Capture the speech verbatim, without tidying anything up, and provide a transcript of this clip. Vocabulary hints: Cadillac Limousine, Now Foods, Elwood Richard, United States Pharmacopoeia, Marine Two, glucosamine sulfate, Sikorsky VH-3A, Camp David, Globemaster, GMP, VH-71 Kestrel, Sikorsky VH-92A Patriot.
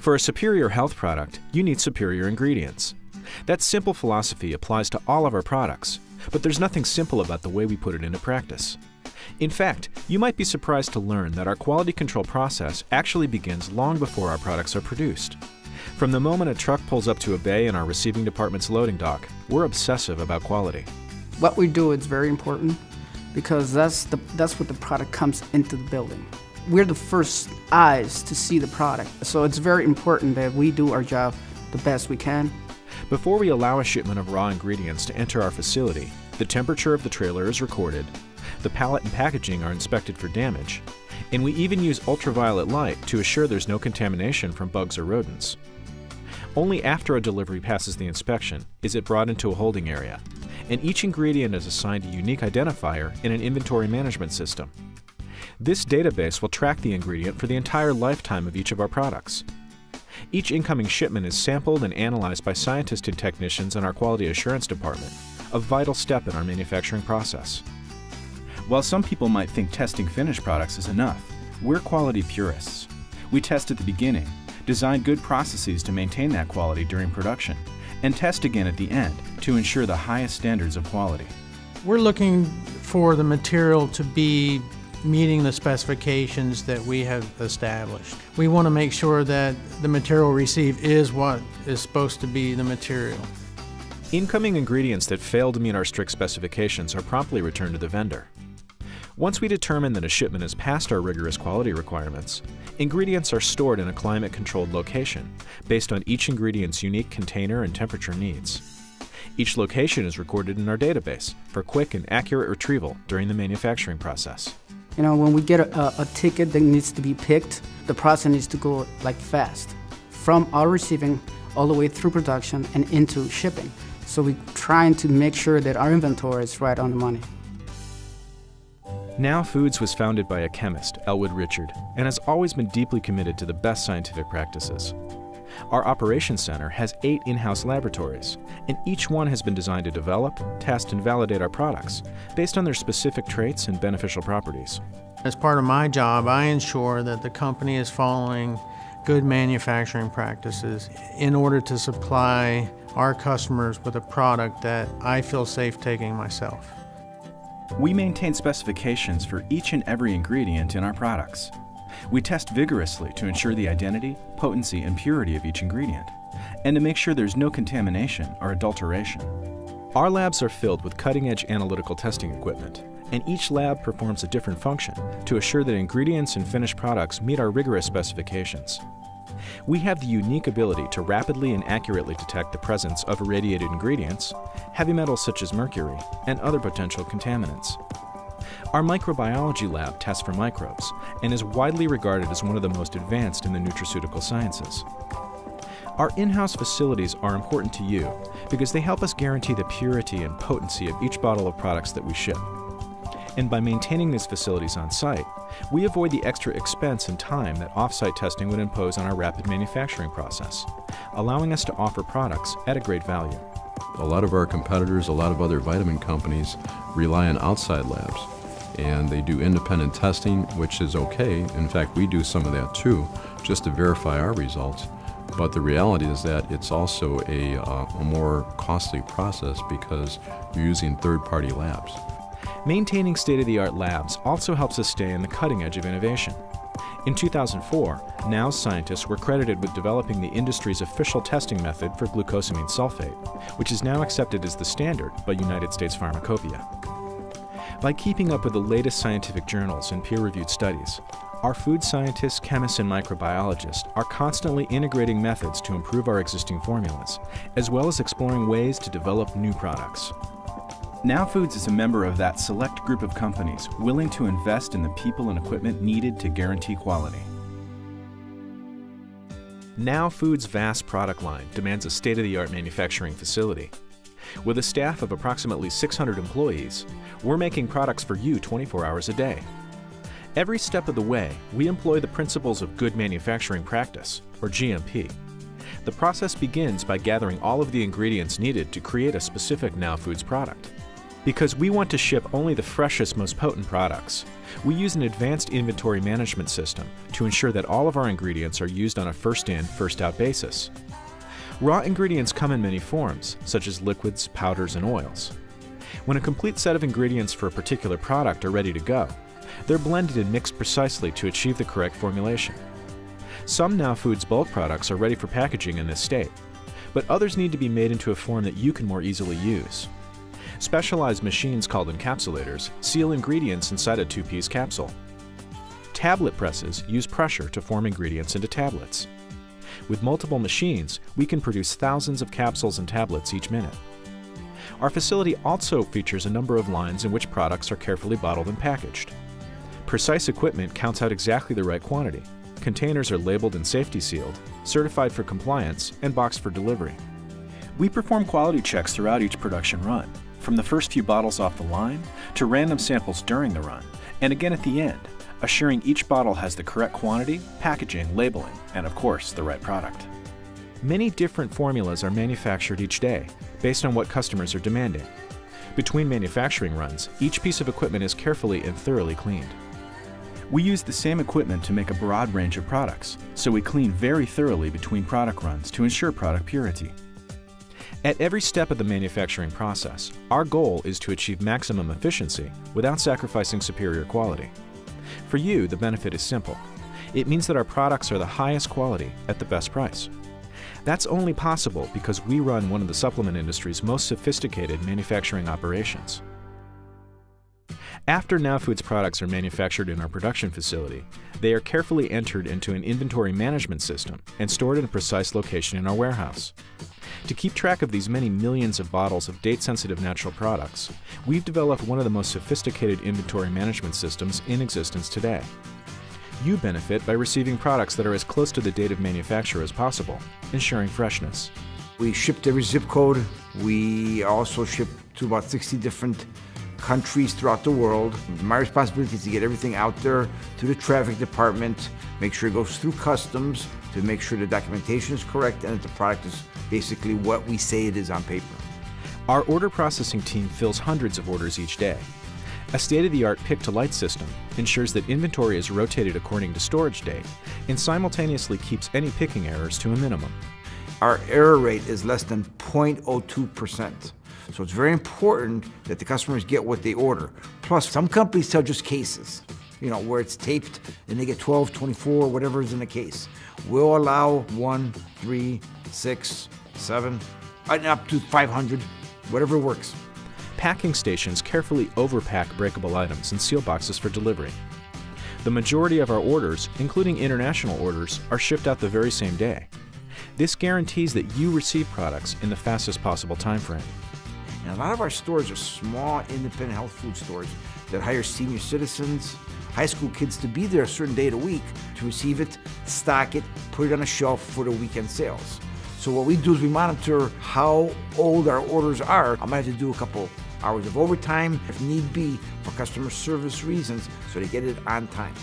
For a superior health product, you need superior ingredients. That simple philosophy applies to all of our products, but there's nothing simple about the way we put it into practice. In fact, you might be surprised to learn that our quality control process actually begins long before our products are produced. From the moment a truck pulls up to a bay in our receiving department's loading dock, we're obsessive about quality. What we do is very important because that's, the, that's what the product comes into the building. We're the first eyes to see the product, so it's very important that we do our job the best we can. Before we allow a shipment of raw ingredients to enter our facility, the temperature of the trailer is recorded, the pallet and packaging are inspected for damage, and we even use ultraviolet light to assure there's no contamination from bugs or rodents. Only after a delivery passes the inspection is it brought into a holding area, and each ingredient is assigned a unique identifier in an inventory management system. This database will track the ingredient for the entire lifetime of each of our products. Each incoming shipment is sampled and analyzed by scientists and technicians in our quality assurance department, a vital step in our manufacturing process. While some people might think testing finished products is enough, we're quality purists. We test at the beginning, design good processes to maintain that quality during production, and test again at the end to ensure the highest standards of quality. We're looking for the material to be meeting the specifications that we have established. We want to make sure that the material received is what is supposed to be the material. Incoming ingredients that fail to meet our strict specifications are promptly returned to the vendor. Once we determine that a shipment has passed our rigorous quality requirements, ingredients are stored in a climate-controlled location based on each ingredient's unique container and temperature needs. Each location is recorded in our database for quick and accurate retrieval during the manufacturing process. You know, when we get a, a ticket that needs to be picked, the process needs to go like fast, from our receiving all the way through production and into shipping. So we're trying to make sure that our inventory is right on the money. Now Foods was founded by a chemist, Elwood Richard, and has always been deeply committed to the best scientific practices. Our operations center has eight in-house laboratories, and each one has been designed to develop, test, and validate our products based on their specific traits and beneficial properties. As part of my job, I ensure that the company is following good manufacturing practices in order to supply our customers with a product that I feel safe taking myself. We maintain specifications for each and every ingredient in our products. We test vigorously to ensure the identity, potency, and purity of each ingredient, and to make sure there's no contamination or adulteration. Our labs are filled with cutting-edge analytical testing equipment, and each lab performs a different function to assure that ingredients and finished products meet our rigorous specifications. We have the unique ability to rapidly and accurately detect the presence of irradiated ingredients, heavy metals such as mercury, and other potential contaminants. Our microbiology lab tests for microbes and is widely regarded as one of the most advanced in the nutraceutical sciences. Our in-house facilities are important to you because they help us guarantee the purity and potency of each bottle of products that we ship. And by maintaining these facilities on site, we avoid the extra expense and time that off-site testing would impose on our rapid manufacturing process, allowing us to offer products at a great value. A lot of our competitors, a lot of other vitamin companies rely on outside labs, and they do independent testing, which is okay. In fact, we do some of that too, just to verify our results. But the reality is that it's also a, uh, a more costly process because you're using third-party labs. Maintaining state-of-the-art labs also helps us stay on the cutting edge of innovation. In two thousand four, Now's scientists were credited with developing the industry's official testing method for glucosamine sulfate, which is now accepted as the standard by United States Pharmacopoeia. By keeping up with the latest scientific journals and peer-reviewed studies, our food scientists, chemists, and microbiologists are constantly integrating methods to improve our existing formulas, as well as exploring ways to develop new products. Now Foods is a member of that select group of companies willing to invest in the people and equipment needed to guarantee quality. Now Foods' vast product line demands a state-of-the-art manufacturing facility. With a staff of approximately six hundred employees, we're making products for you twenty-four hours a day. Every step of the way, we employ the principles of good manufacturing practice, or G M P. The process begins by gathering all of the ingredients needed to create a specific Now Foods product. Because we want to ship only the freshest, most potent products, we use an advanced inventory management system to ensure that all of our ingredients are used on a first-in, first-out basis. Raw ingredients come in many forms, such as liquids, powders, and oils. When a complete set of ingredients for a particular product are ready to go, they're blended and mixed precisely to achieve the correct formulation. Some Now Foods bulk products are ready for packaging in this state, but others need to be made into a form that you can more easily use. Specialized machines called encapsulators seal ingredients inside a two-piece capsule. Tablet presses use pressure to form ingredients into tablets. With multiple machines, we can produce thousands of capsules and tablets each minute. Our facility also features a number of lines in which products are carefully bottled and packaged. Precise equipment counts out exactly the right quantity. Containers are labeled and safety sealed, certified for compliance, and boxed for delivery. We perform quality checks throughout each production run, from the first few bottles off the line to random samples during the run, and again at the end, assuring each bottle has the correct quantity, packaging, labeling, and of course, the right product. Many different formulas are manufactured each day, based on what customers are demanding. Between manufacturing runs, each piece of equipment is carefully and thoroughly cleaned. We use the same equipment to make a broad range of products, so we clean very thoroughly between product runs to ensure product purity. At every step of the manufacturing process, our goal is to achieve maximum efficiency without sacrificing superior quality. For you, the benefit is simple. It means that our products are the highest quality at the best price. That's only possible because we run one of the supplement industry's most sophisticated manufacturing operations. After Now Foods products are manufactured in our production facility, they are carefully entered into an inventory management system and stored in a precise location in our warehouse. To keep track of these many millions of bottles of date-sensitive natural products, we've developed one of the most sophisticated inventory management systems in existence today. You benefit by receiving products that are as close to the date of manufacture as possible, ensuring freshness. We shipped every zip code. We also shipped to about sixty different countries throughout the world. My responsibility is to get everything out there to the traffic department, make sure it goes through customs, to make sure the documentation is correct and that the product is basically what we say it is on paper. Our order processing team fills hundreds of orders each day. A state-of-the-art pick-to-light system ensures that inventory is rotated according to storage date and simultaneously keeps any picking errors to a minimum. Our error rate is less than zero point zero two percent. So it's very important that the customers get what they order. Plus, some companies sell just cases, you know, where it's taped and they get twelve, twenty-four, whatever is in the case. We'll allow one, three, six, seven, and up to five hundred, whatever works. Packing stations carefully overpack breakable items in seal boxes for delivery. The majority of our orders, including international orders, are shipped out the very same day. This guarantees that you receive products in the fastest possible time frame. And a lot of our stores are small, independent health food stores that hire senior citizens, high school kids to be there a certain day of the week to receive it, stock it, put it on a shelf for the weekend sales. So what we do is we monitor how old our orders are. I might have to do a couple hours of overtime, if need be, for customer service reasons, so they get it on time.